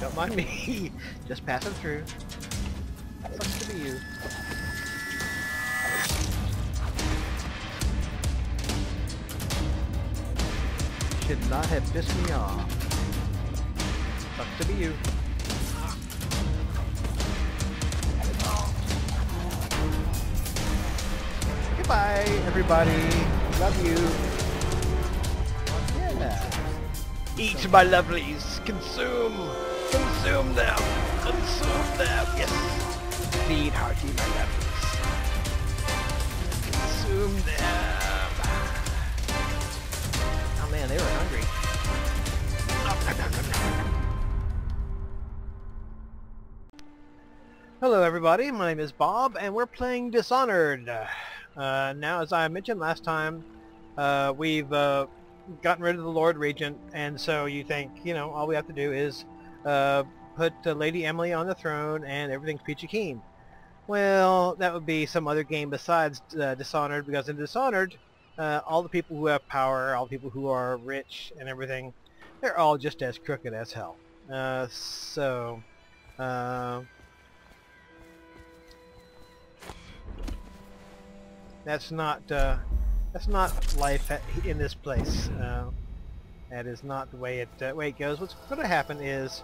Don't mind me. Just passing through. What's to be you? Should not have pissed me off. Sucks to be you. Goodbye, everybody. Love you. Yeah. Eat my lovelies. Consume. Consume them. Consume them. Yes. Feed hearty, my lovelies. Consume them. Man, they were hungry. Hello everybody, my name is Bob and we're playing Dishonored. Now, as I mentioned last time, we've gotten rid of the Lord Regent, and so you think, you know, all we have to do is put Lady Emily on the throne and everything's peachy keen. Well, that would be some other game besides Dishonored, because in Dishonored, all the people who have power, all the people who are rich and everything, they're all just as crooked as hell. That's not life in this place. That is not the way it goes. What's going to happen is,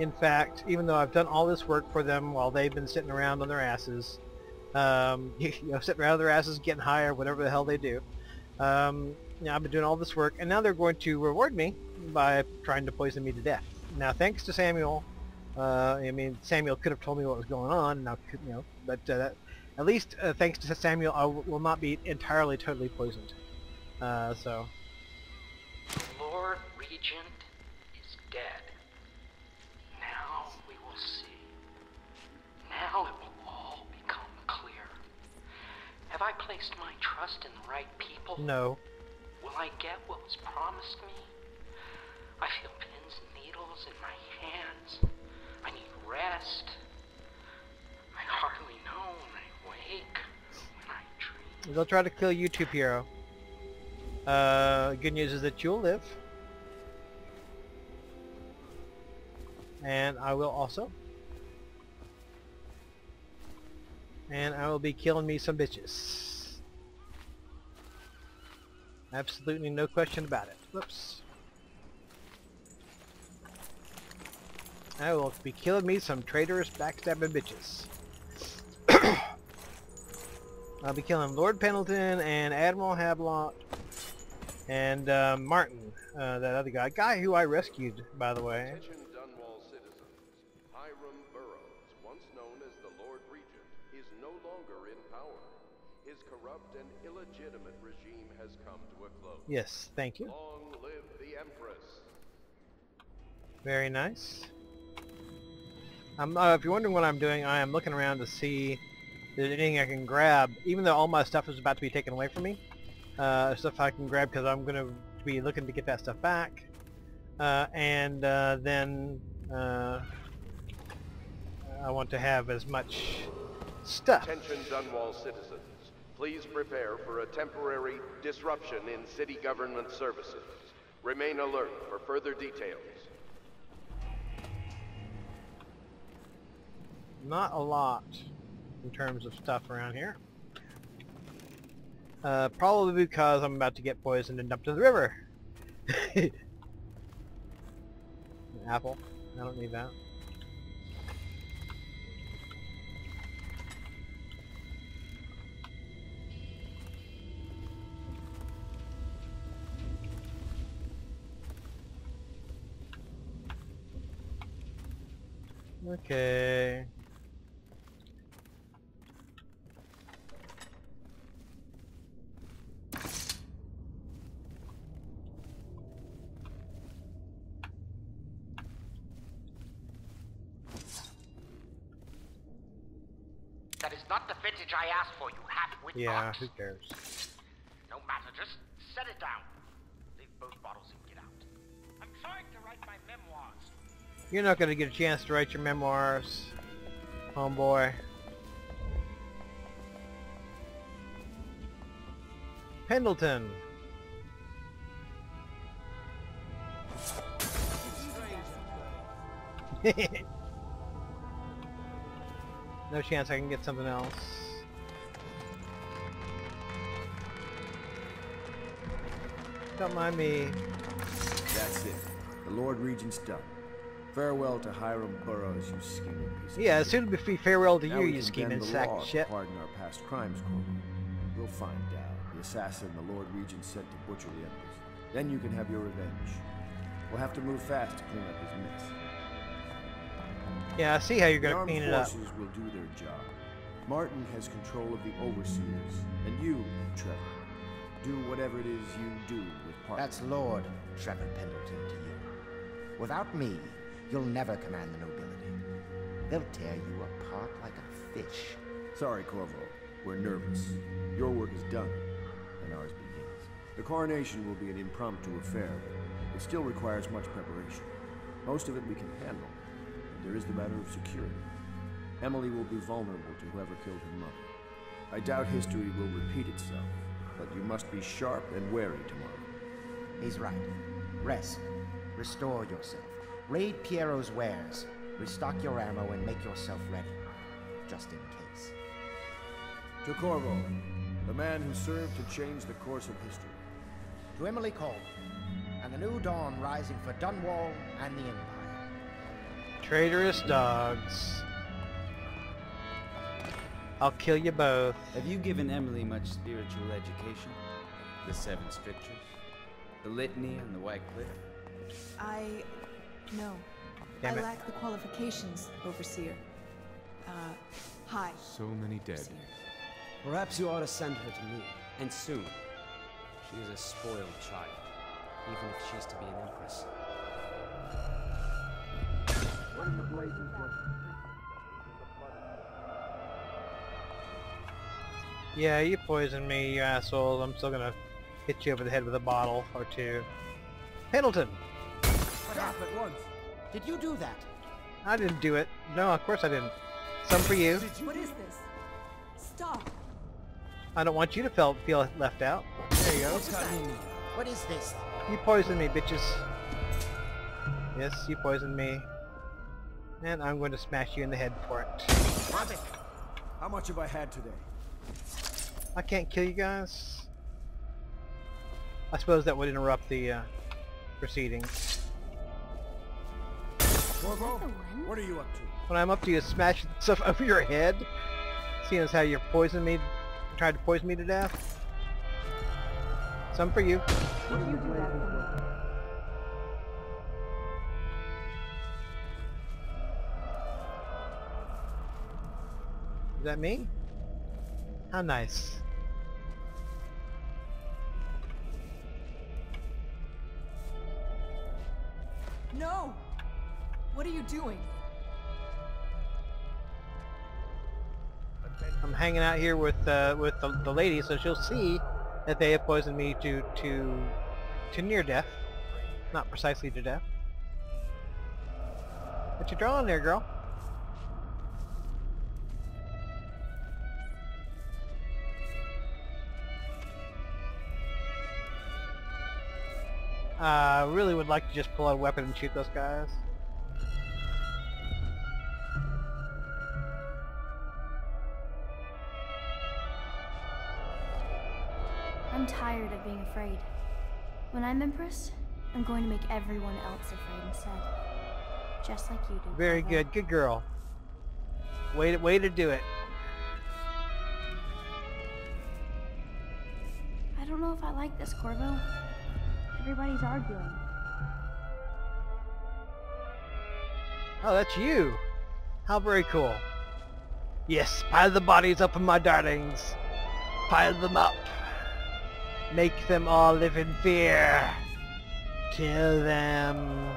in fact, even though I've done all this work for them while they've been sitting around on their asses, sitting around on their asses, getting higher, whatever the hell they do. Now I've been doing all this work, and now they're going to reward me by trying to poison me to death. Now, thanks to Samuel, Samuel could have told me what was going on, now, you know, but at least thanks to Samuel, I will not be entirely, totally poisoned. So. Lord Regent is dead. Now we will see. Now it will all become clear. Have I placed my trust in the right people? No. Will I get what was promised me? I feel pins and needles in my hands. I need rest. I hardly know when I wake, when I dream. They'll try to kill you too, Piero. Good news is that you'll live. And I will also. And I will be killing me some bitches. Absolutely no question about it. Whoops. I will be killing me some traitorous backstabbing bitches. I'll be killing Lord Pendleton and Admiral Havelock and Martin, that other guy who I rescued, by the way. Attention Dunwall citizens, Hiram Burrows, once known as the Lord Regent, is no longer in power. His corrupt and illegitimate regime has come to a close. Yes, thank you. Long live the Empress. Very nice. If you're wondering what I'm doing, I am looking around to see if there's anything I can grab, even though all my stuff is about to be taken away from me. Stuff I can grab because I'm going to be looking to get that stuff back. I want to have as much stuff. Attention Dunwall citizens, please prepare for a temporary disruption in city government services. Remain alert for further details. Not a lot in terms of stuff around here. Probably because I'm about to get poisoned and dumped in the river. An apple. I don't need that. Okay. That is not the vintage I asked for, you half-wit. Yeah, box. Who cares? No matter, just set it down. Leave both bottles and get out. I'm trying to write my memoirs. You're not going to get a chance to write your memoirs, homeboy. Pendleton. No chance I can get something else. Don't mind me. That's it. The Lord Regent's done. Farewell to Hiram Burrows, you scheming piece of shit. Yeah, as soon as we farewell to you, you scheming sack of shit. Pardon our past crimes, Corvo. We'll find Daud, the assassin the Lord Regent sent to butcher the Empress. Then you can have your revenge. We'll have to move fast to clean up his mess. Yeah, I see how you're going to clean it up. The armed forces will do their job. Martin has control of the Overseers, and you, Trevor, do whatever it is you do with Parker. That's Lord Trevor Pendleton to you. Without me, you'll never command the nobility. They'll tear you apart like a fish. Sorry, Corvo. We're nervous. Your work is done, and ours begins. The coronation will be an impromptu affair. It still requires much preparation. Most of it we can handle. There is the matter of security. Emily will be vulnerable to whoever killed her mother. I doubt history will repeat itself, but you must be sharp and wary tomorrow. He's right. Rest. Restore yourself. Raid Piero's wares. Restock your ammo and make yourself ready. Just in case. To Corvo, the man who served to change the course of history. To Emily Coleman, and the new dawn rising for Dunwall and the Empire. Traitorous dogs. I'll kill you both. Have you given Emily much spiritual education? The seven scriptures? The litany and the white cliff? No. Damn it. I lack the qualifications, Overseer. Hi. So many dead. Overseer. Perhaps you ought to send her to me. And soon. She is a spoiled child. Even if she's to be an empress. Yeah, you poisoned me, you assholes. I'm still gonna hit you over the head with a bottle or two. Pendleton! What happened at once? Did you do that? I didn't do it. No, of course I didn't. Some for you. What is this? Stop! I don't want you to feel left out. There you go. What is this? You poisoned me, bitches. Yes, you poisoned me. And I'm going to smash you in the head for it. Martin, how much have I had today? I can't kill you guys. I suppose that would interrupt the proceedings. Corvo, what are you up to? What I'm up to is smashing stuff over your head. Seeing as how you poisoned me, tried to poison me to death. Some for you. What are you doing? Is that me? How nice. No! What are you doing? I'm hanging out here with the lady, so she'll see that they have poisoned me to near death. Not precisely to death. What you drawing there, girl? I really would like to just pull out a weapon and shoot those guys. I'm tired of being afraid. When I'm Empress, I'm going to make everyone else afraid instead. Just like you do. Very good. Good girl. Way to do it. I don't know if I like this, Corvo. Everybody's arguing. Oh, that's you! How very cool. Yes, pile the bodies up in my darlings. Pile them up. Make them all live in fear. Kill them.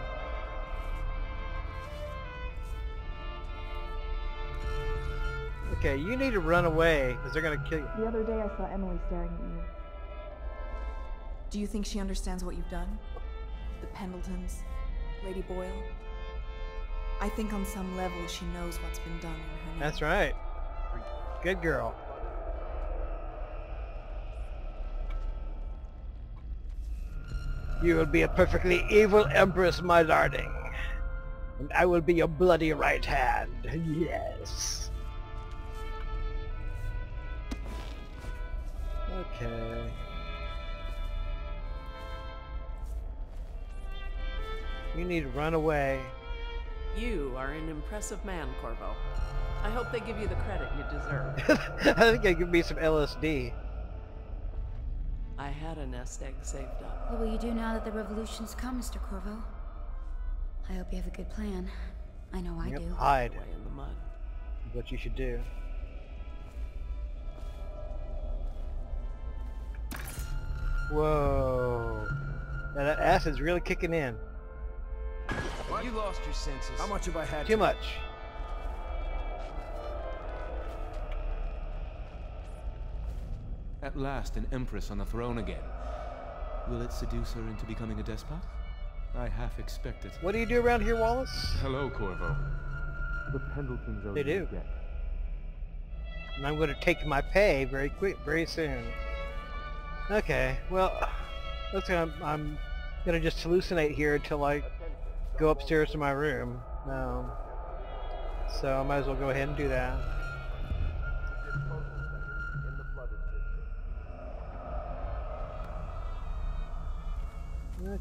Okay, you need to run away, because they're gonna kill you. The other day I saw Emily staring at you. Do you think she understands what you've done? The Pendletons, Lady Boyle? I think on some level she knows what's been done in her name. That's right. Good girl. You will be a perfectly evil empress, my darling. And I will be your bloody right hand, yes. Okay. You need to run away. You are an impressive man, Corvo. I hope they give you the credit you deserve. I think they give me some LSD. I had a nest egg saved up. What will you do now that the revolution's come, Mr. Corvo? I hope you have a good plan. I know I do. Hide away in the mud. What you should do. Whoa. Now that acid's really kicking in. What? You lost your senses. How much have I had? Too much. At last, an empress on the throne again. Will it seduce her into becoming a despot? I half expect it. What do you do around here, Wallace? Hello, Corvo. The Pendletons own you get. And I'm going to take my pay very soon. Okay, well, let's go. I'm going to just hallucinate here until I go upstairs to my room. So I might as well go ahead and do that.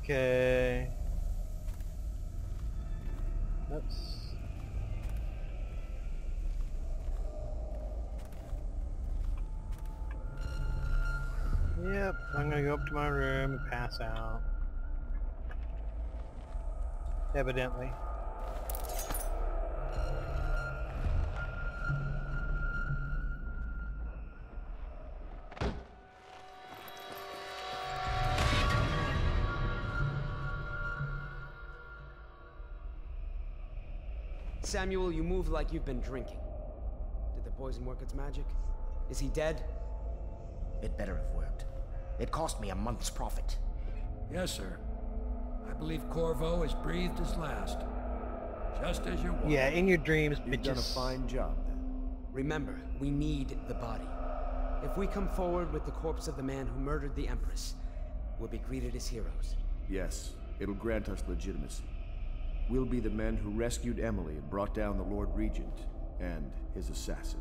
Okay. Oops. Yep, I'm gonna go up to my room and pass out. Evidently. Samuel, you move like you've been drinking. Did the poison work its magic? Is he dead? It better have worked. It cost me a month's profit. Yes, sir. I believe Corvo has breathed his last. Just as you want. Yeah, in your dreams, bitches. You've done a fine job, then. Remember, we need the body. If we come forward with the corpse of the man who murdered the Empress, we'll be greeted as heroes. Yes, it'll grant us legitimacy. We'll be the men who rescued Emily and brought down the Lord Regent and his assassin.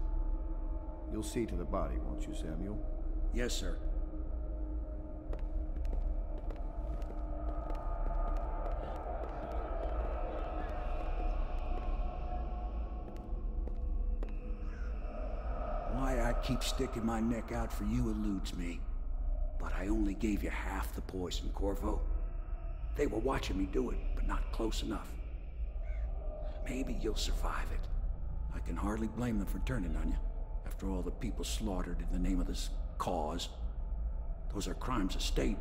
You'll see to the body, won't you, Samuel? Yes, sir. Why I keep sticking my neck out for you eludes me. But I only gave you half the poison, Corvo. They were watching me do it, but not close enough. Maybe you'll survive it. I can hardly blame them for turning on you, after all the people slaughtered in the name of this cause. Those are crimes of state,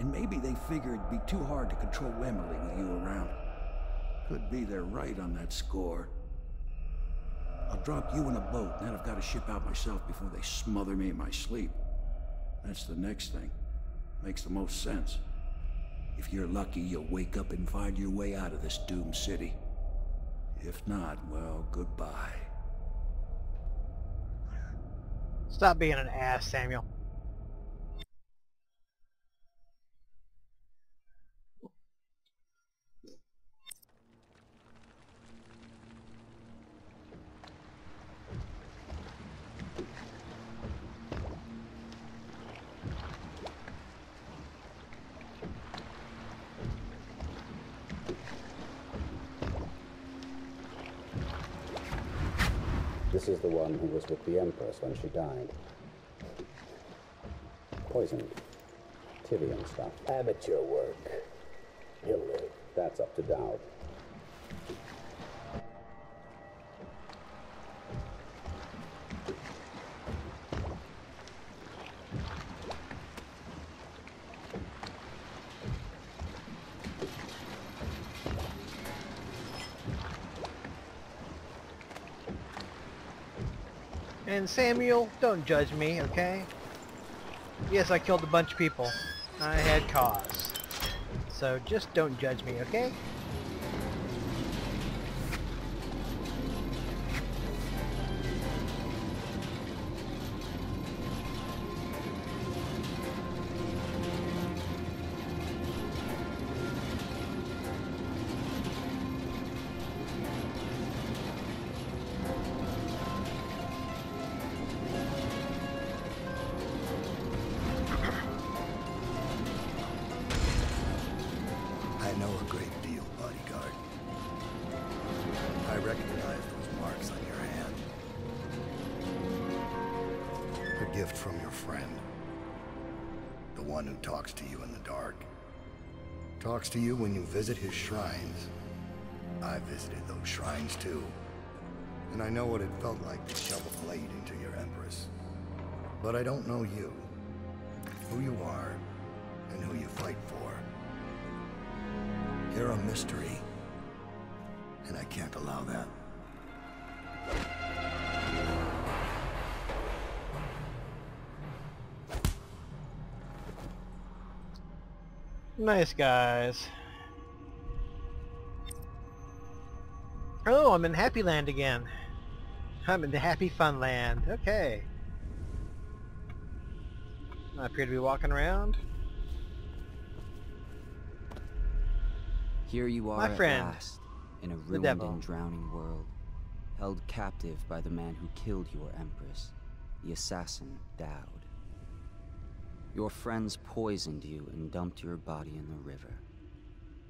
and maybe they figure it'd be too hard to control Emily with you around. Could be they're right on that score. I'll drop you in a boat, and then I've got to ship out myself before they smother me in my sleep. That's the next thing. Makes the most sense. If you're lucky, you'll wake up and find your way out of this doomed city. If not, well, goodbye. Stop being an ass, Samuel. This is the one who was with the Empress when she died. Poisoned. Tyrion stuff. Amateur work. He'll live. That's up to Daud. And Samuel, don't judge me, okay? Yes, I killed a bunch of people. I had cause. So just don't judge me, okay? know a great deal, bodyguard. I recognize those marks on your hand. A gift from your friend. The one who talks to you in the dark. Talks to you when you visit his shrines. I visited those shrines too. And I know what it felt like to shove a blade into your Empress. But I don't know you. Who you are, and who you fight for. You're a mystery. And I can't allow that. Nice guys. Oh, I'm in Happy Land again. I'm in the Happy Fun Land. Okay. I appear to be walking around. Here you are, my friend, at last, in a ruined and drowning world, held captive by the man who killed your Empress, the assassin Daud. Your friends poisoned you and dumped your body in the river.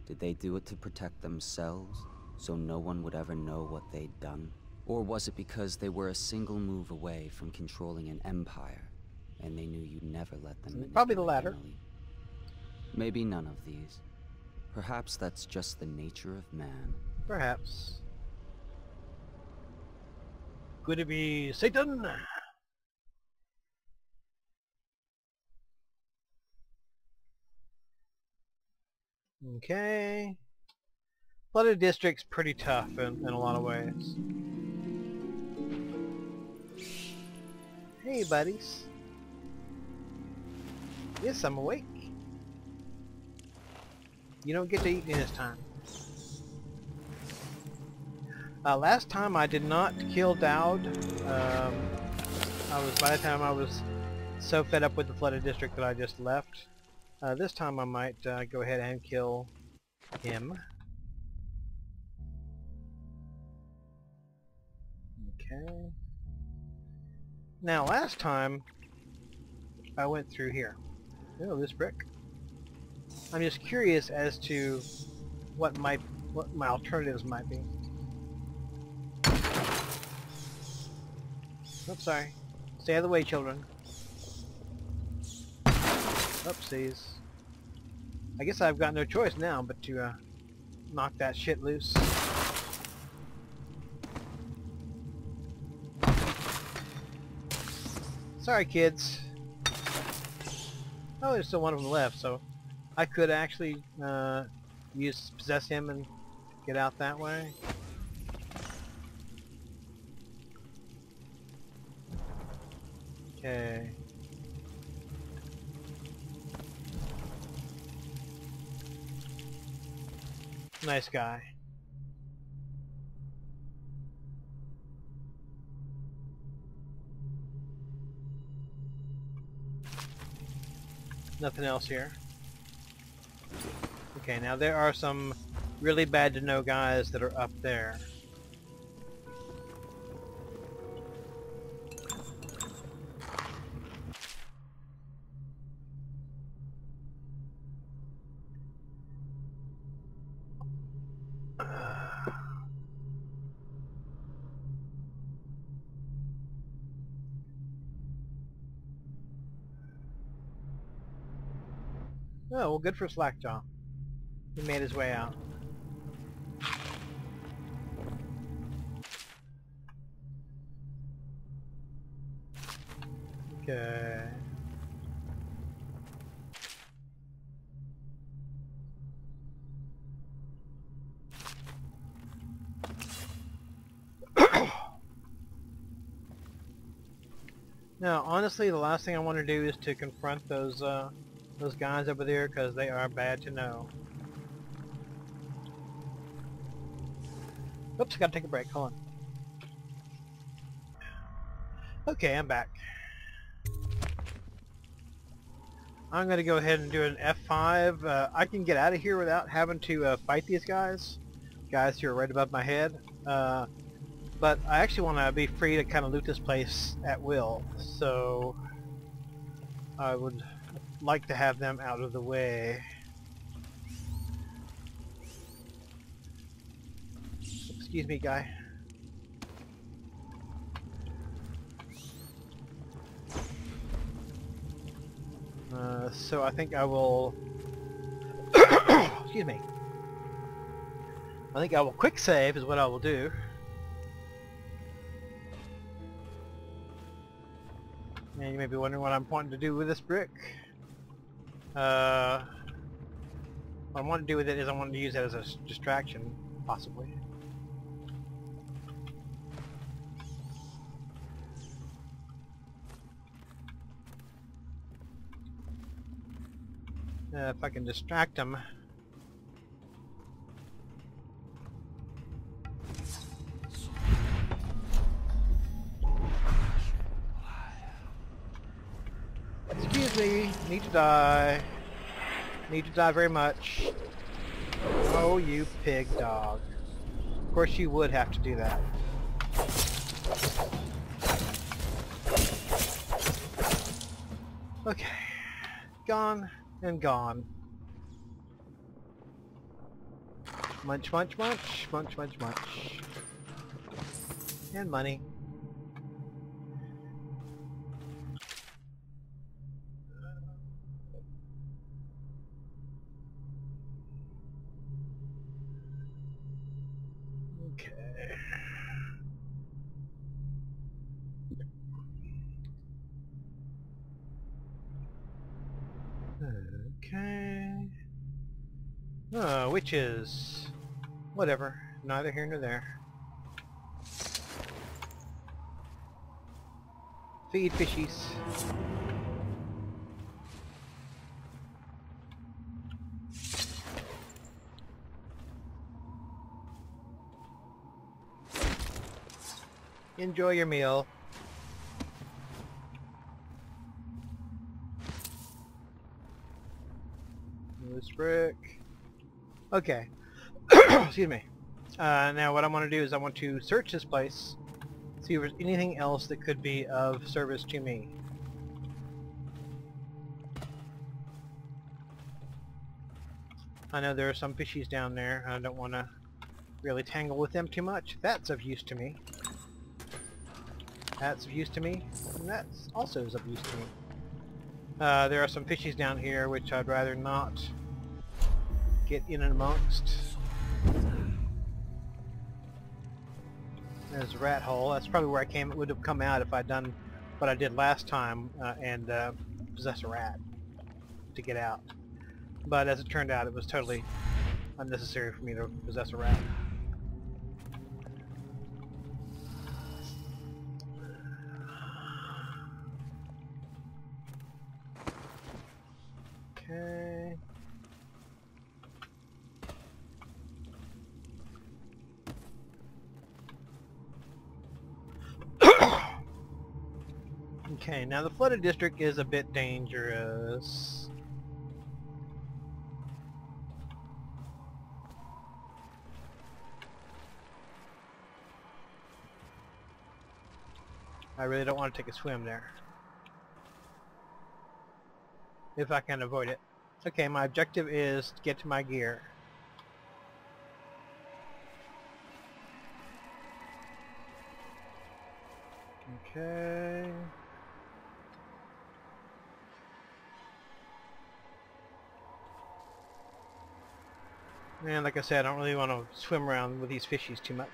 Did they do it to protect themselves, so no one would ever know what they'd done? Or was it because they were a single move away from controlling an empire, and they knew you'd never let them in? Probably the latter. Maybe none of these. Perhaps that's just the nature of man. Perhaps. Could it be Satan? Okay. Flooded District's pretty tough in a lot of ways. Hey, buddies. Yes, I'm awake. You don't get to eat me this time. Last time I did not kill Daud. By the time I was so fed up with the Flooded District that I just left. This time I might go ahead and kill him. Okay. Now last time I went through here. Oh, this brick. I'm just curious as to what my alternatives might be. Oops, sorry. Stay out of the way, children. Oopsies. I guess I've got no choice now but to knock that shit loose. Sorry, kids. Oh, there's still one of them left, so I could actually possess him and get out that way. Okay. Nice guy. Nothing else here. Okay, now there are some really bad to know guys that are up there. Oh, well, good for Slackjaw. He made his way out. Okay. Now, honestly, the last thing I want to do is to confront those guys over there, because they are bad to know. Oops, I gotta take a break, hold on. Okay, I'm back. I'm gonna go ahead and do an F5. I can get out of here without having to fight these guys. Guys who are right above my head. But I actually want to be free to kind of loot this place at will, so I would like to have them out of the way. Excuse me, guy. So I think I will... Excuse me. I think I will quick save is what I will do. And you may be wondering what I'm wanting to do with this brick. What I want to do with it is I want to use it as a distraction, possibly. If I can distract him. Excuse me, need to die. Need to die very much. Oh, you pig dog. Of course you would have to do that. Okay. Gone and gone. Munch, munch, munch. Munch, munch, munch. And money. Okay. Oh, which is whatever, neither here nor there. Feed fishies. Enjoy your meal. This brick. Okay. Excuse me. Now what I want to do is I want to search this place, see if there's anything else that could be of service to me. I know there are some fishies down there. I don't want to really tangle with them too much. That's of use to me. That's of use to me. And that's also is of use to me. There are some fishies down here which I'd rather not get in and amongst. There's a rat hole. That's probably where I came. It would have come out if I'd done what I did last time and possess a rat to get out. But as it turned out, it was totally unnecessary for me to possess a rat. Okay. Okay, now the Flooded District is a bit dangerous. I really don't want to take a swim there. If I can avoid it. Okay, my objective is to get to my gear. Okay. And like I said, I don't really want to swim around with these fishies too much.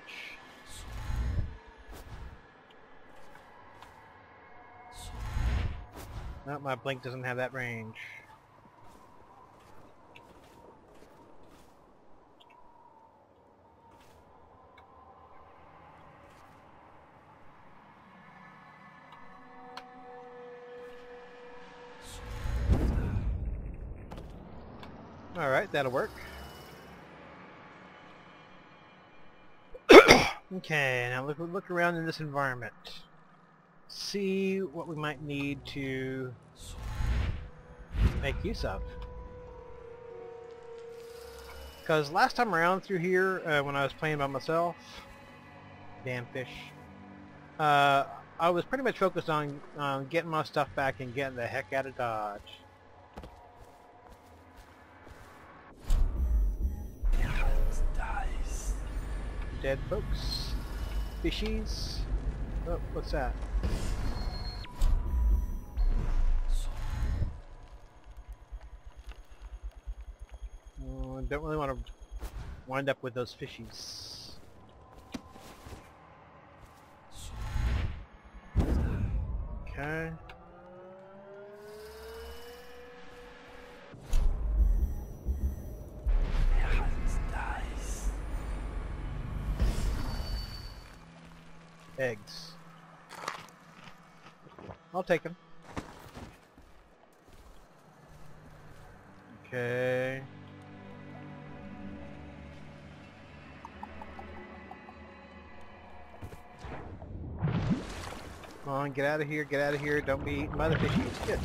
Nope, my blink doesn't have that range. Alright, that'll work. Okay, now look around in this environment. See what we might need to make use of. Because last time around through here, when I was playing by myself, damn fish, I was pretty much focused on getting my stuff back and getting the heck out of Dodge. dead folks. Fishies. Oh, what's that? Oh, I don't really want to wind up with those fishies. Okay. Eggs. I'll take them. Okay. Come on, get out of here, get out of here. Don't be eaten by the fishies. Good.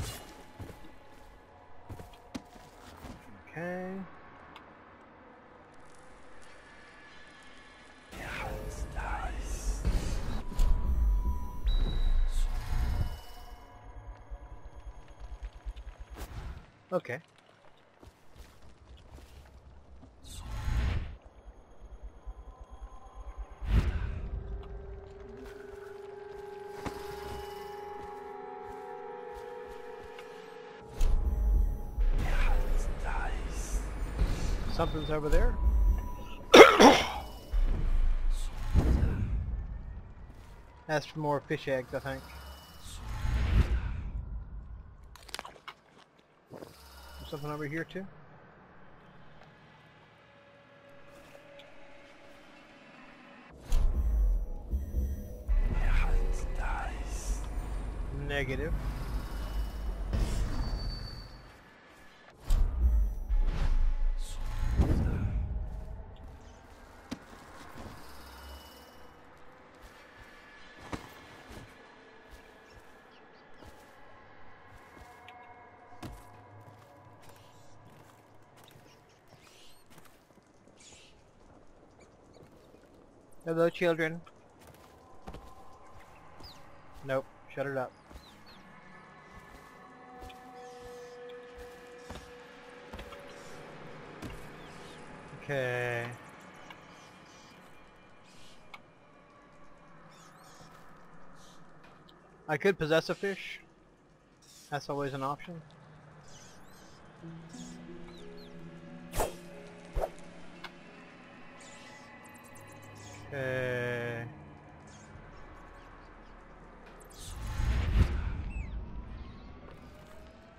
Okay. Yeah, that's nice. Okay. Something's over there. That's for more fish eggs, I think. There's something over here too. Negative. Hello, children. Nope, shut it up. Okay. I could possess a fish. That's always an option.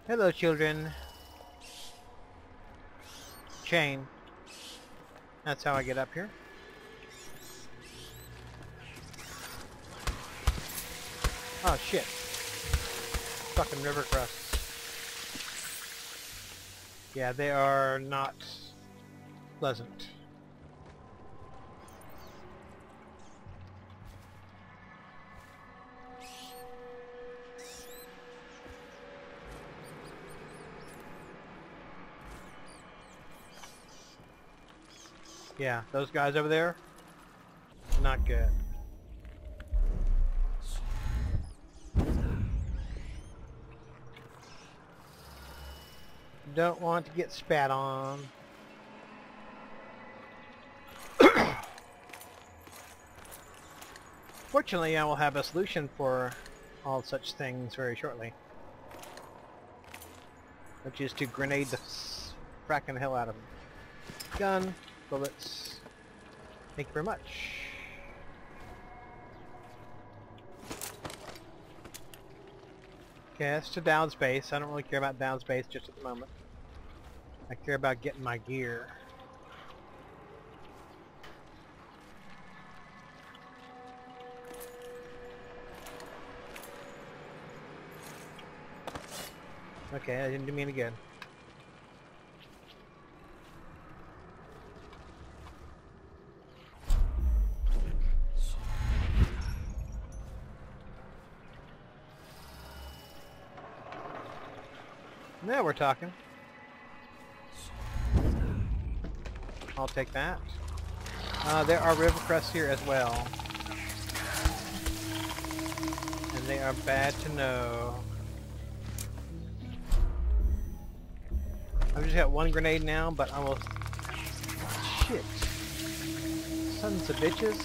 Hello, children. Chain. That's how I get up here. Oh shit. Fucking river crusts. Yeah, they are not pleasant. Yeah, those guys over there, not good. Don't want to get spat on. Fortunately, I will have a solution for all such things very shortly, which is to grenade the frackin' hell out of them. Gun. Bullets. Thank you very much. Okay, that's to Daud's base. I don't really care about Daud's base just at the moment. I care about getting my gear. Okay, I didn't do me any good. Now we're talking. I'll take that. There are river crusts here as well. And they are bad to know. I've just got one grenade now, but I will... Shit. sons of bitches.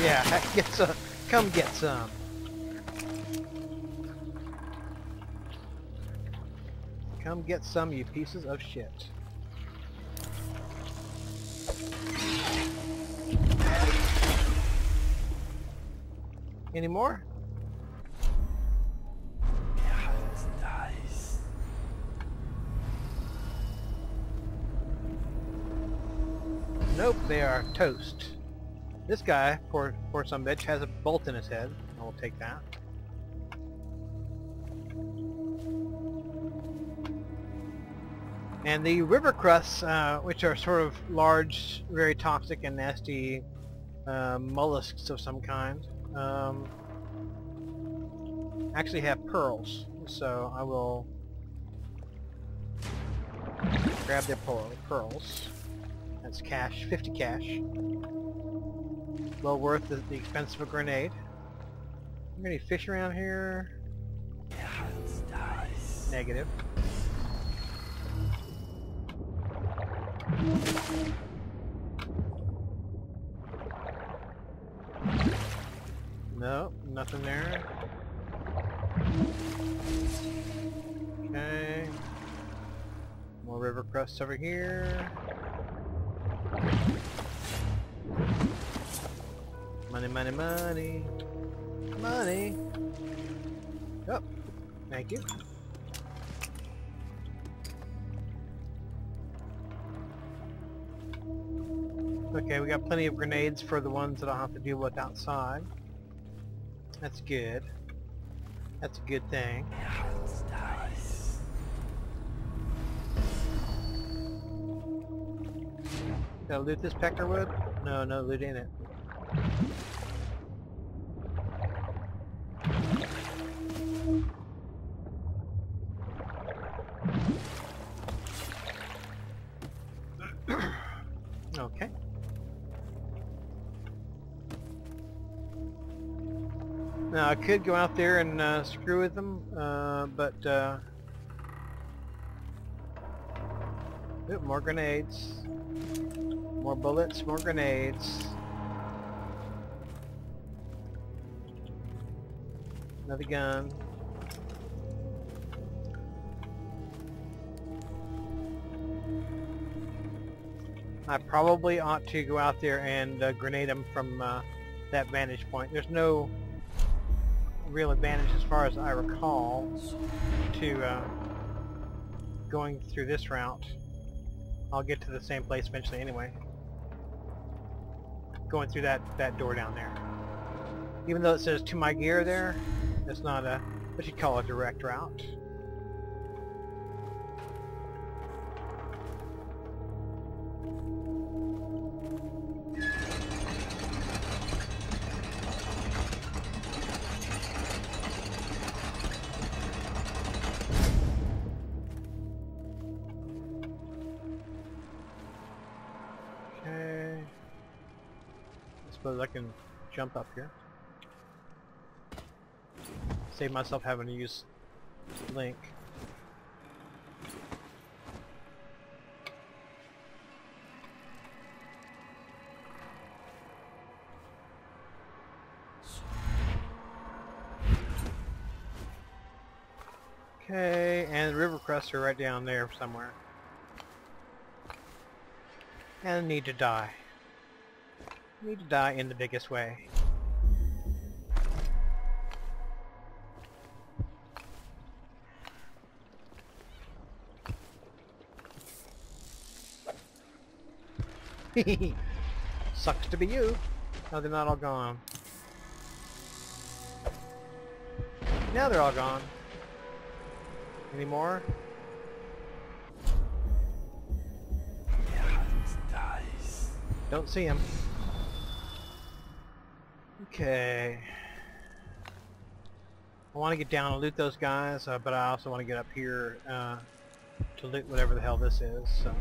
Yeah, get some. Come get some. Come get some, you pieces of shit. Any more? Yeah, that's nice. Nope, they are toast. This guy, poor some bitch, has a bolt in his head. I will take that. And the river crusts, which are sort of large, very toxic and nasty mollusks of some kind, actually have pearls. So I will grab their pearls. That's cash, 50 cash. Well worth the expense of a grenade. Are there any fish around here? Yeah, that's nice. Negative. No, nothing there. Okay. More river crusts over here. Money, money, money. Money. Oh, thank you. Okay, we got plenty of grenades for the ones that I'll have to deal with outside. That's good. That's a good thing. Yeah, that's nice. Did I loot this peckerwood? No, no loot in it. Okay. Now I could go out there and screw with them, but oops, more grenades, more bullets, more grenades. Another gun. I probably ought to go out there and grenade them from that vantage point. There's no real advantage, as far as I recall, to going through this route. I'll get to the same place eventually anyway. Going through that door down there. Even though it says to my gear there, it's not a, what you'd call a direct route. Okay. I suppose I can jump up here. Save myself having to use Link. Okay, and the river crusts are right down there somewhere. And need to die. Need to die in the biggest way. Sucks to be you. No, they're not all gone. Now they're all gone. Any more? Yeah, it's nice. Don't see him. Okay. I want to get down and loot those guys, but I also want to get up here to loot whatever the hell this is. So.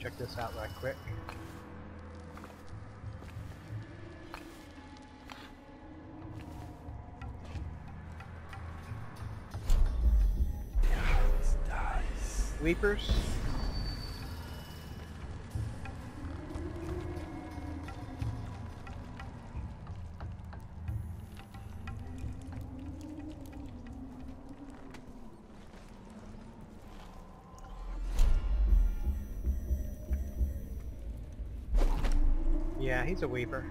Check this out right quick. Weepers. Yeah, he's a weeper.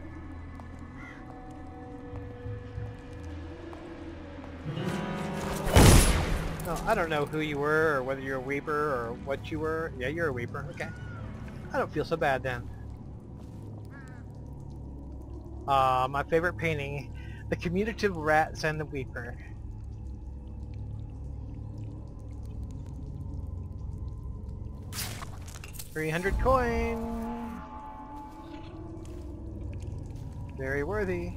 Oh, I don't know who you were or whether you're a weeper or what you were. Yeah, you're a weeper. Okay. I don't feel so bad then. My favorite painting, the communicative rats and the weeper. $300 coin. Very worthy.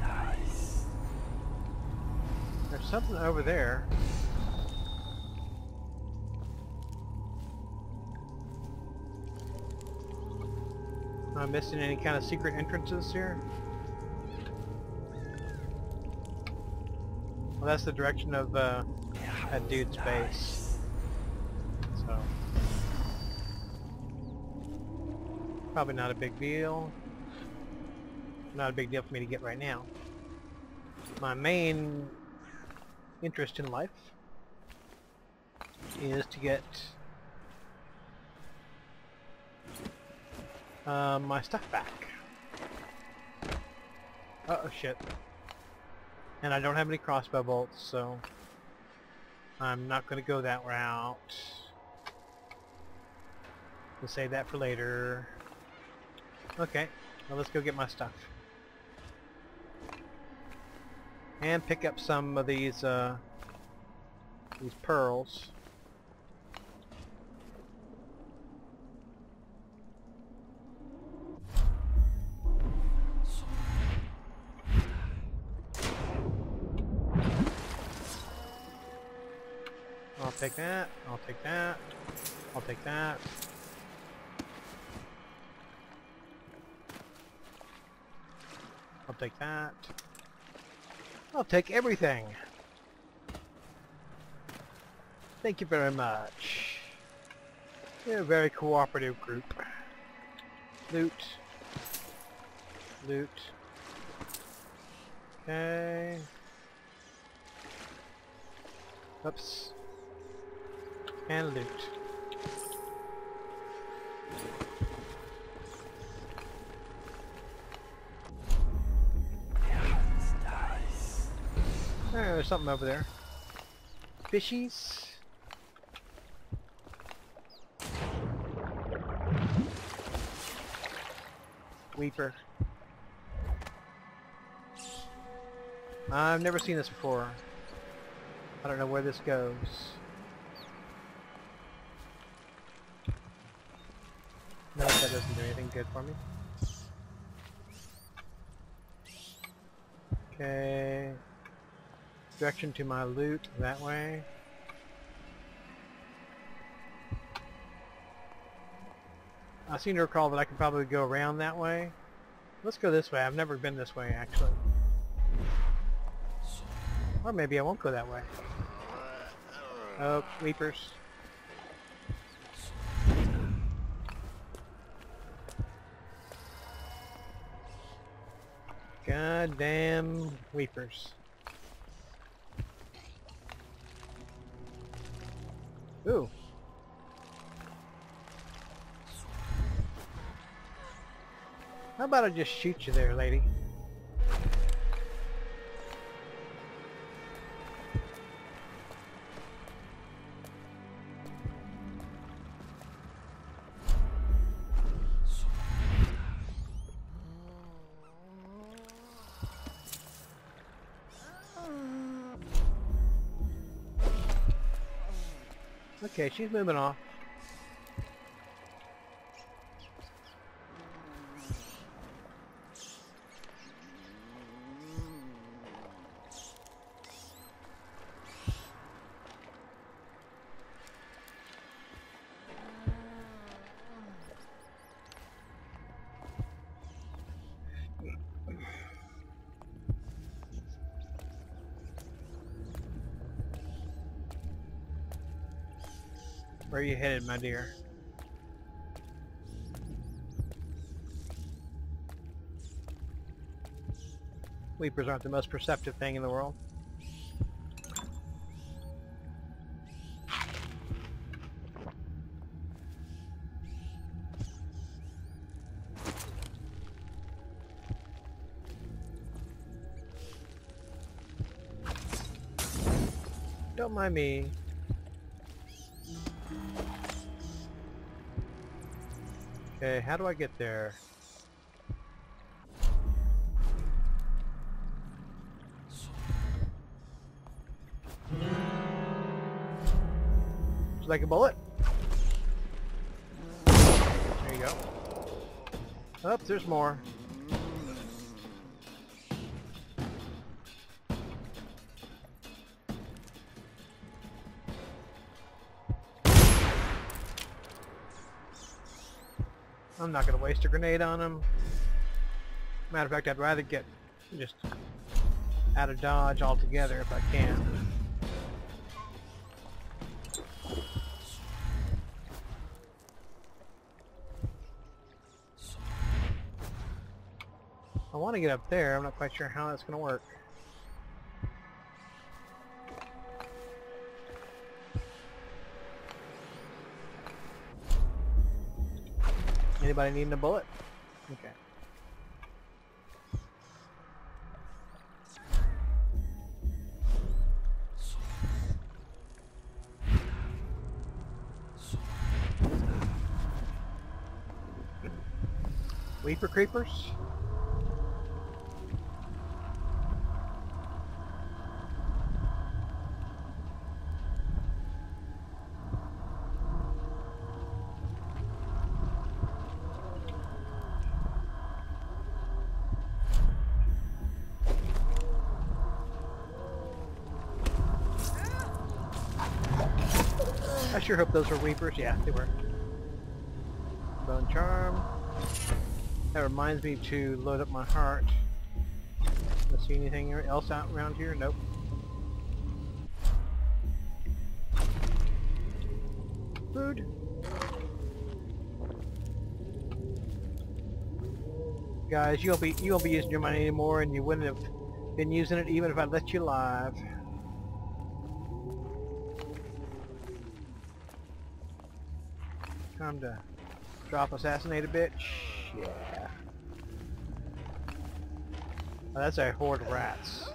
Nice. There's something over there. Am I missing any kind of secret entrances here? Well, that's the direction of that dude's base. So. Probably not a big deal. Not a big deal for me to get right now. My main interest in life is to get my stuff back. Oh shit. And I don't have any crossbow bolts, so I'm not going to go that route. We'll save that for later. Okay, well, let's go get my stuff. And pick up some of these pearls. I'll take that, I'll take that, I'll take that. I'll take that. I'll take everything. Thank you very much. You're a very cooperative group. Loot. Loot. Okay. Oops. And loot. There's something over there. Fishies. Weeper. I've never seen this before. I don't know where this goes. No, that doesn't do anything good for me. Okay. Direction to my loot that way. I seem to recall that I can probably go around that way. Let's go this way. I've never been this way actually. Or maybe I won't go that way. Oh, weepers. Goddamn weepers. Ooh. How about I just shoot you there, lady? Okay, she's moving off. Where are you headed, my dear? Weepers aren't the most perceptive thing in the world. Don't mind me. Okay, how do I get there? Like a bullet. There you go. Oh, there's more. I'm not gonna waste a grenade on him. Matter of fact, I'd rather get just out of dodge altogether if I can. I want to get up there. I'm not quite sure how that's going to work. Anybody needing a bullet? Okay. Weeper creepers? I sure hope those were weepers. Yeah, they were. Bone charm. That reminds me to load up my heart. Let's see anything else out around here. Nope. Food. Guys, you won't be using your money anymore, and you wouldn't have been using it even if I let you live. Time to drop assassinate a bitch. Yeah. Oh, that's a horde of rats.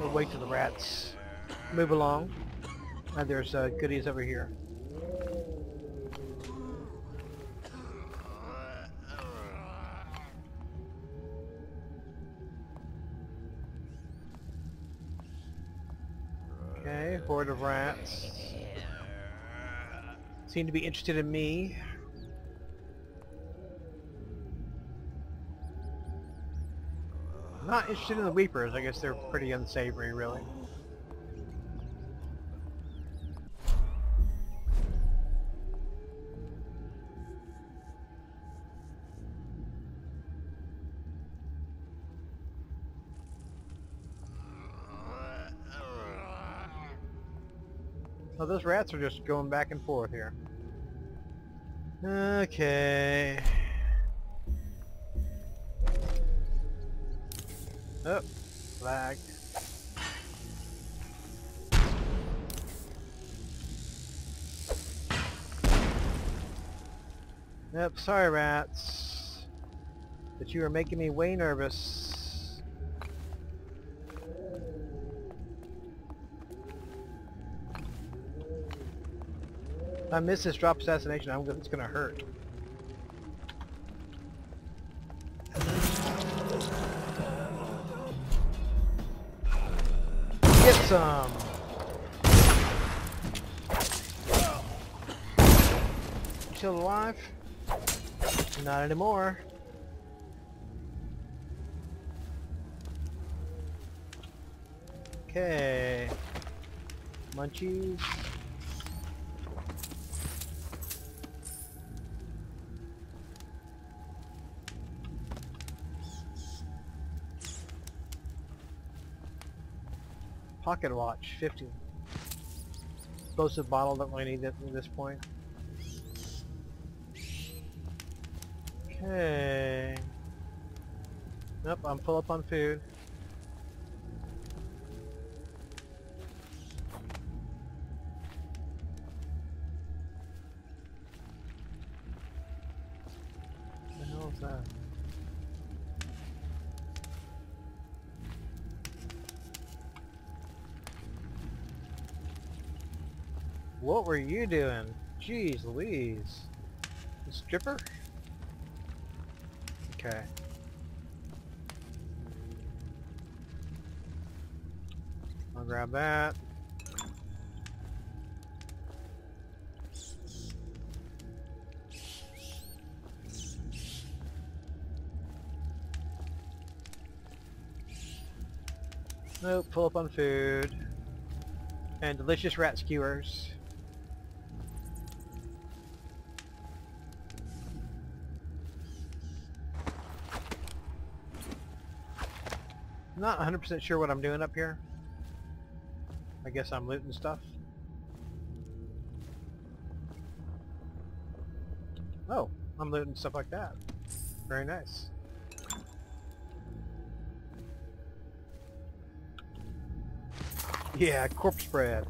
We'll wait till the rats move along. And there's goodies over here. Okay, horde of rats. Seem to be interested in me. Not interested in the weepers. I guess they're pretty unsavory, really. Oh, those rats are just going back and forth here. Okay. Oh, lag. Yep, sorry rats. But you are making me way nervous. If I miss this drop assassination, it's gonna hurt. Get some! You still alive? Not anymore. Okay. Munchies. Pocket watch, 50. explosive bottle that we need at this point. Okay. Nope, I'm full up on food. What the hell is that? What were you doing? Jeez Louise. The stripper? Okay. I'll grab that. Nope, pull up on food. And delicious rat skewers. Not 100% sure what I'm doing up here. I guess I'm looting stuff. Oh, I'm looting stuff like that. Very nice. Yeah, corpse bread.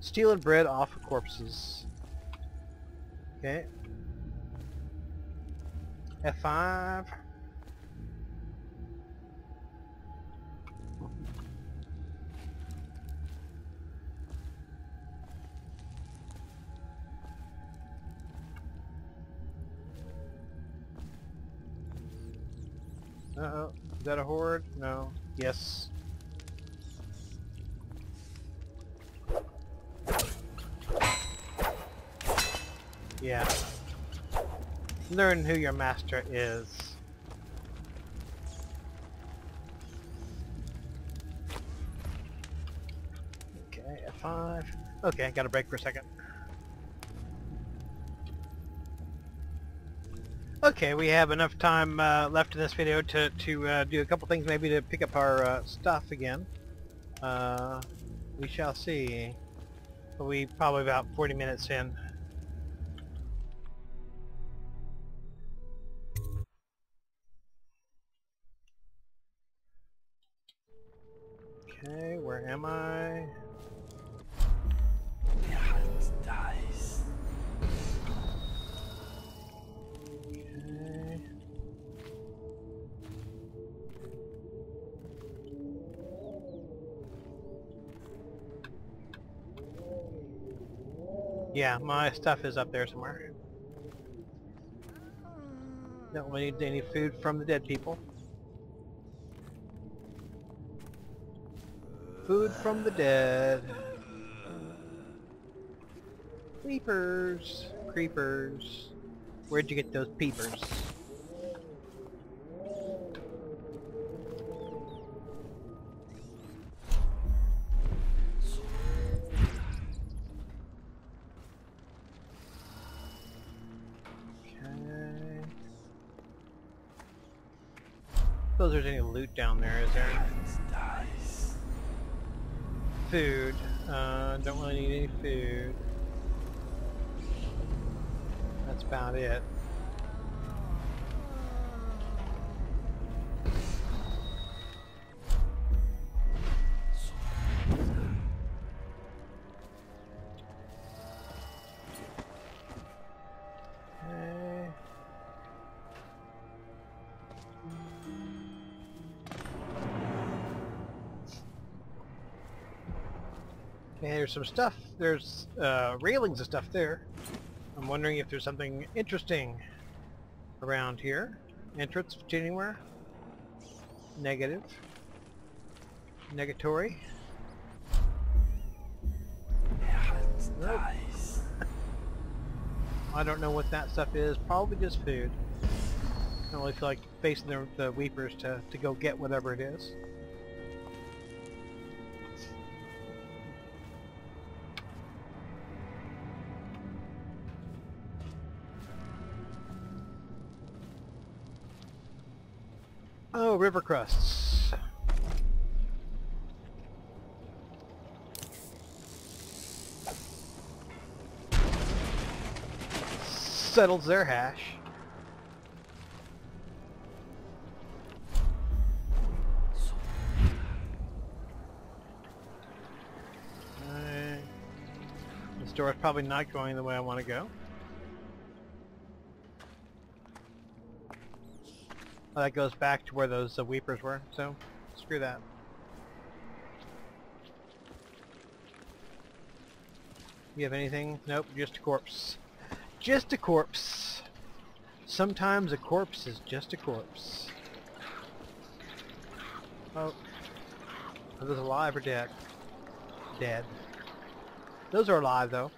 Stealing bread off of corpses. Okay. F5. Uh-oh. Is that a horde? No. Yes. Yeah. Learn who your master is. Okay, F5. Okay, gotta break for a second. Okay, we have enough time left in this video to do a couple things, maybe to pick up our stuff again. We shall see. We're probably about 40 minutes in. Okay, where am I? Yeah, my stuff is up there somewhere. Don't we need any food from the dead people? Food from the dead. Weepers. Creepers. Where'd you get those peepers? I suppose there's any loot down there, is there? Food. Don't really need any food. That's about it. There's some stuff. There's railings of stuff there. I'm wondering if there's something interesting around here. Entrance to anywhere? Negative. Negatory. Nope. Nice. I don't know what that stuff is. Probably just food. I don't really feel like facing the weepers to go get whatever it is. Oh, river crusts. settles their hash. This door is probably not going the way I want to go. Well, that goes back to where those weepers were, so screw that. You have anything? Nope, just a corpse. Just a corpse. Sometimes a corpse is just a corpse. Oh. Are those alive or dead? Dead. Those are alive though.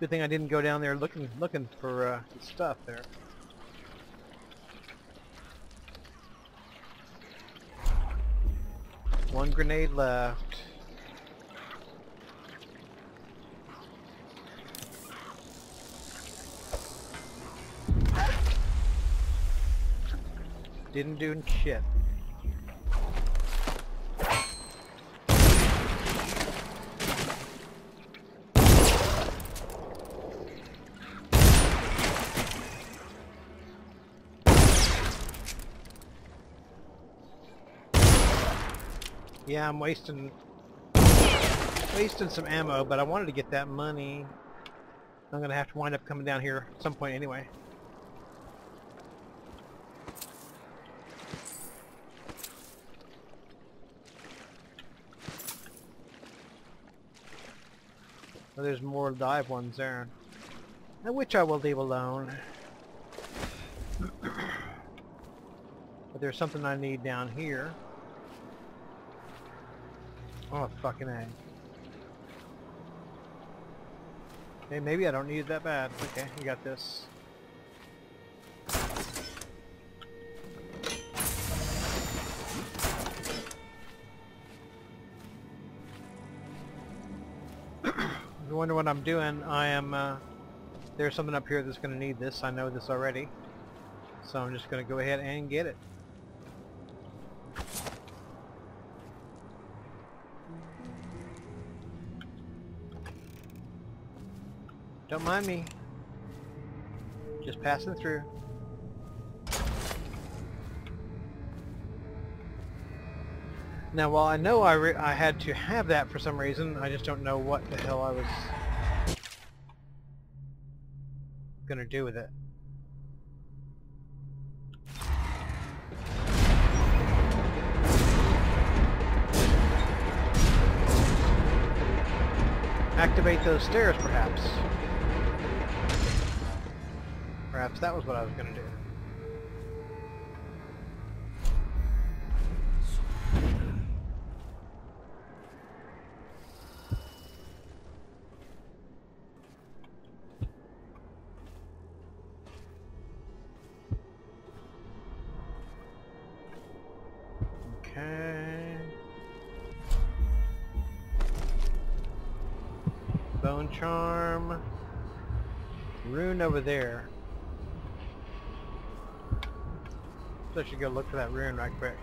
Good thing I didn't go down there looking for stuff there. One grenade left. Didn't do shit. Yeah, I'm wasting some ammo, but I wanted to get that money. I'm gonna have to wind up coming down here at some point anyway. Well, there's more live ones there, which I will leave alone. But there's something I need down here. Oh, fucking A. Hey, maybe I don't need it that bad. Okay, you got this. If you wonder what I'm doing, I am, there's something up here that's going to need this. I know this already. So I'm just going to go ahead and get it. Don't mind me. Just passing through. Now, while I know I had to have that for some reason, I just don't know what the hell I was gonna do with it. Activate those stairs, perhaps. Perhaps that was what I was going to do. Okay. Bone charm. Rune over there. So I should go look for that rune right quick.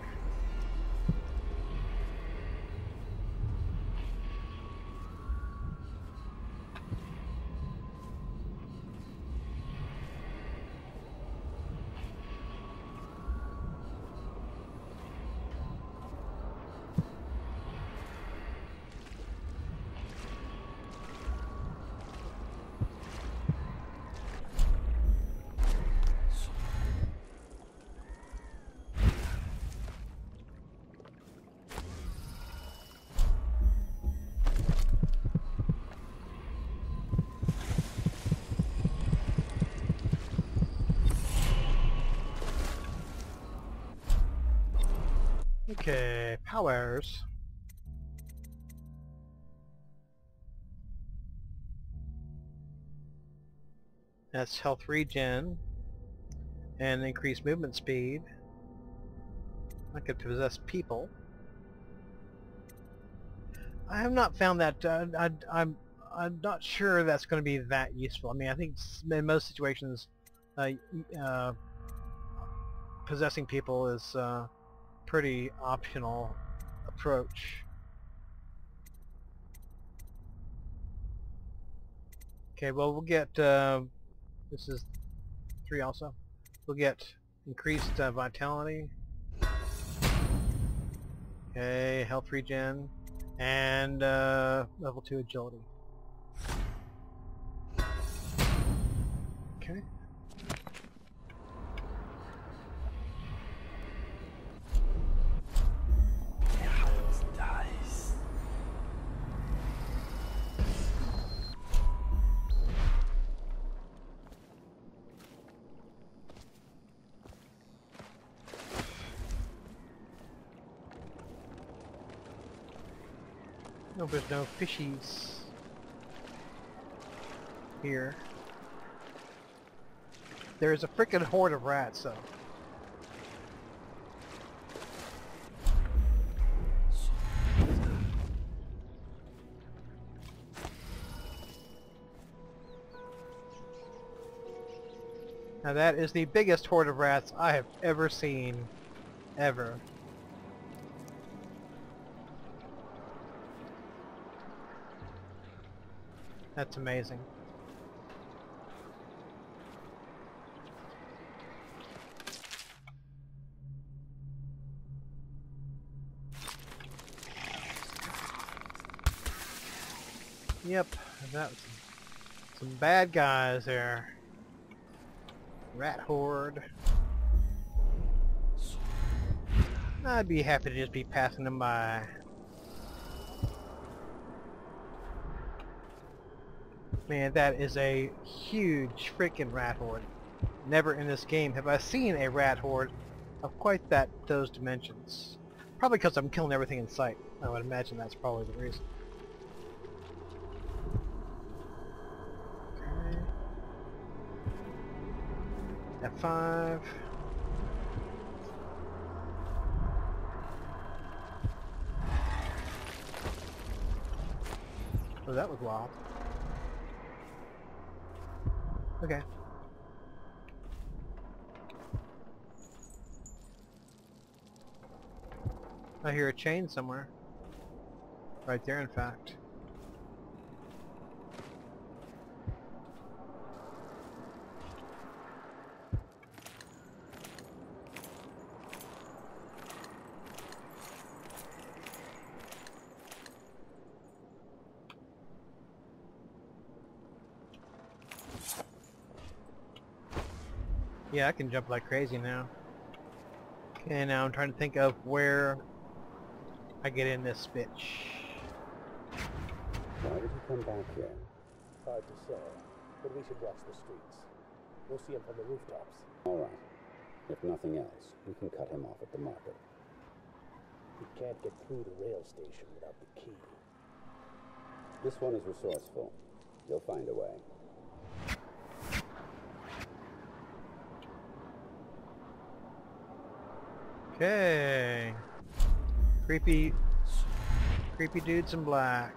Okay, powers. That's health regen and increased movement speed. I could possess people. I have not found that. I'm not sure that's going to be that useful. I mean, I think in most situations, possessing people is. Pretty optional approach. Okay, well, we'll get, this is 3 also. We'll get increased vitality. Okay, health regen. And level 2 agility. Okay. No, there's no fishies here. There is a frickin' horde of rats, though. Now that is the biggest horde of rats I have ever seen, ever. That's amazing. Yep, that's some bad guys there. Rat horde. I'd be happy to just be passing them by. Man, that is a huge freaking rat horde. Never in this game have I seen a rat horde of quite those dimensions. Probably because I'm killing everything in sight. I would imagine that's probably the reason. Okay. F5. Oh, that was wild. Okay. I hear a chain somewhere. Right there, in fact. Yeah, I can jump like crazy now. Okay, now I'm trying to think of where I get in this bitch. Why did you come back here? Hard to say, but we should watch the streets. We'll see him from the rooftops. Alright. If nothing else, we can cut him off at the market. We can't get through the rail station without the key. This one is resourceful. You'll find a way. Okay. Creepy dudes in black.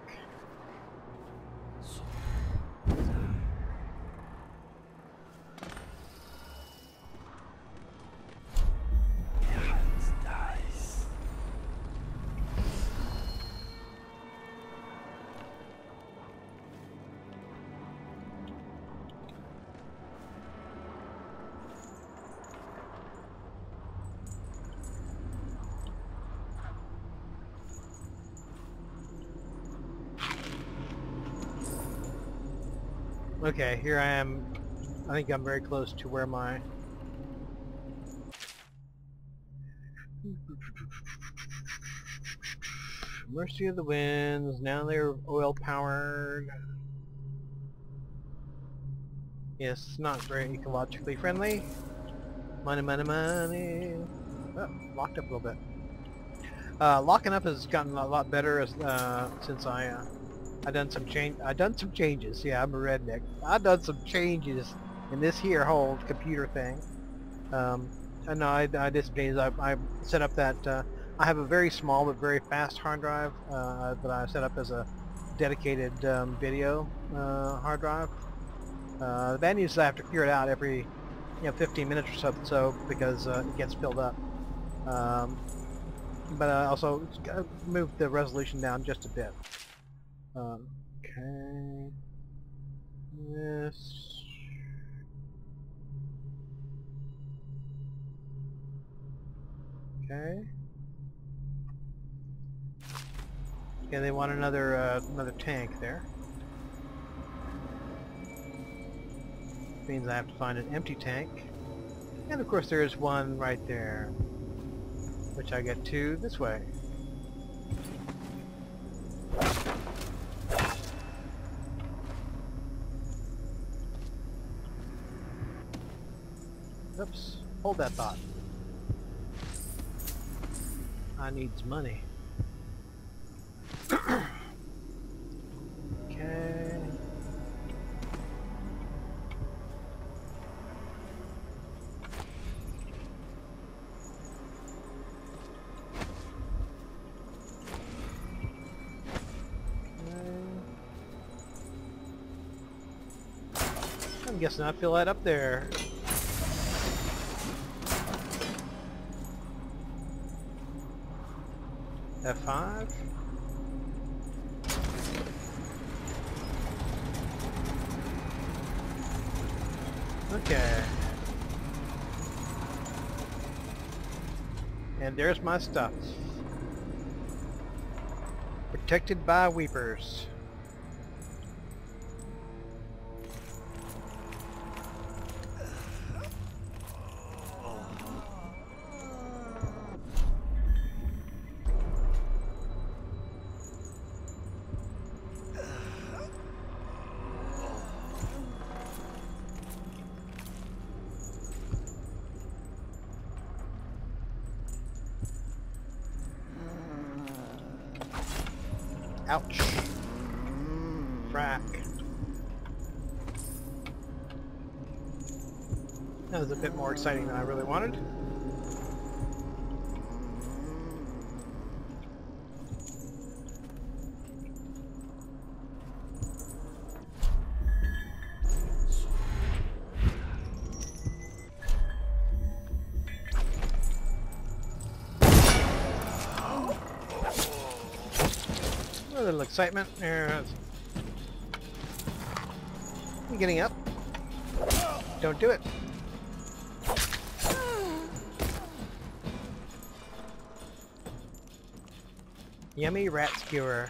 Okay, here I am. I think I'm very close to where my... Mercy of the Winds, now they're oil-powered. Yes, not very ecologically friendly. Money, money, money. Oh, locked up a little bit. Locking up has gotten a lot better as, since I done some changes. Yeah, I'm a redneck. I done some changes in this here whole computer thing. And I set up that I have a very small but very fast hard drive that I set up as a dedicated video hard drive. The bad news is I have to clear it out every 15 minutes or so, because it gets filled up. But I also moved the resolution down just a bit. Okay. Okay. Yeah, they want another another tank there. Which means I have to find an empty tank. And of course there is one right there, which I get to this way. Oops, hold that thought. I need money. Okay. I'm guessing I fill that up there. F5. Okay. And there's my stuff. Protected by weepers. Ouch. Frack. That was a bit more exciting than I really wanted. A little excitement. There. I'm getting up. Don't do it. Yummy rat skewer.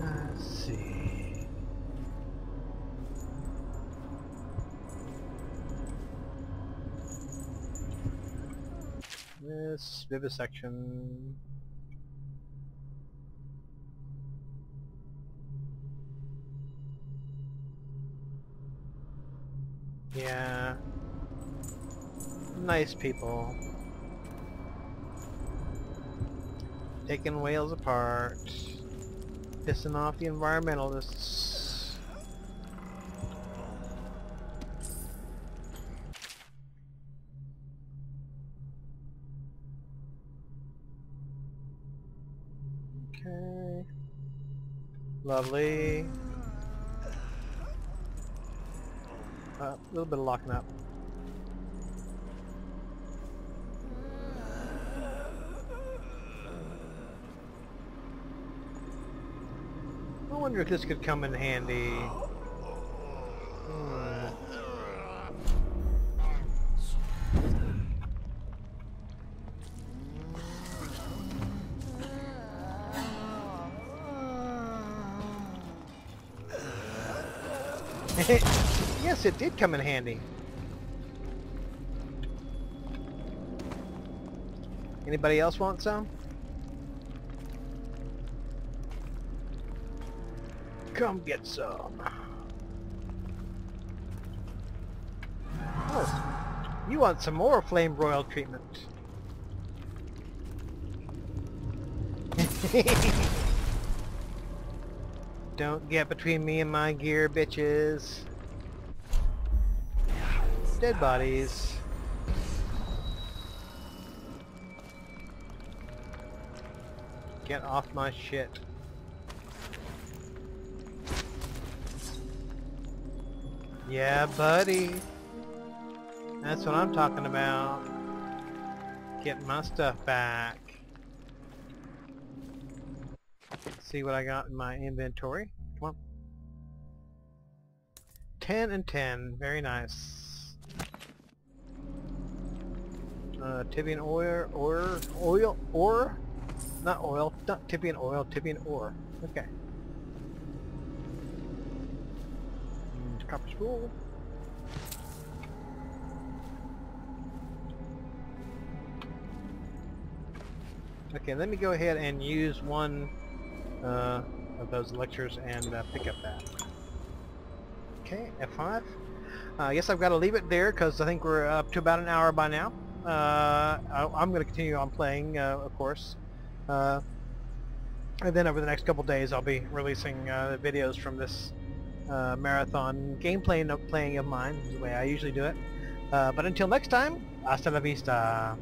Let's see. This vivisection. Yeah. Nice people. Taking whales apart. Pissing off the environmentalists. Lovely. A little bit of locking up. I wonder if this could come in handy. Yes, it did come in handy. Anybody else want some? Come get some. Oh, you want some more flame royal treatment? Don't get between me and my gear, bitches. Dead bodies. Get off my shit. Yeah, buddy. That's what I'm talking about. Get my stuff back. See what I got in my inventory. Come on. 10 and 10. Very nice. Tibian ore? Not oil. Not Tibian oil. Tibian ore. Okay. Copper spool. Okay, let me go ahead and use one of those lectures and pick up that. Okay, F5. I guess I've got to leave it there because I think we're up to about an hour by now. I'm going to continue on playing, of course. And then over the next couple days I'll be releasing videos from this marathon gameplay playing of mine, is the way I usually do it. But until next time, hasta la vista.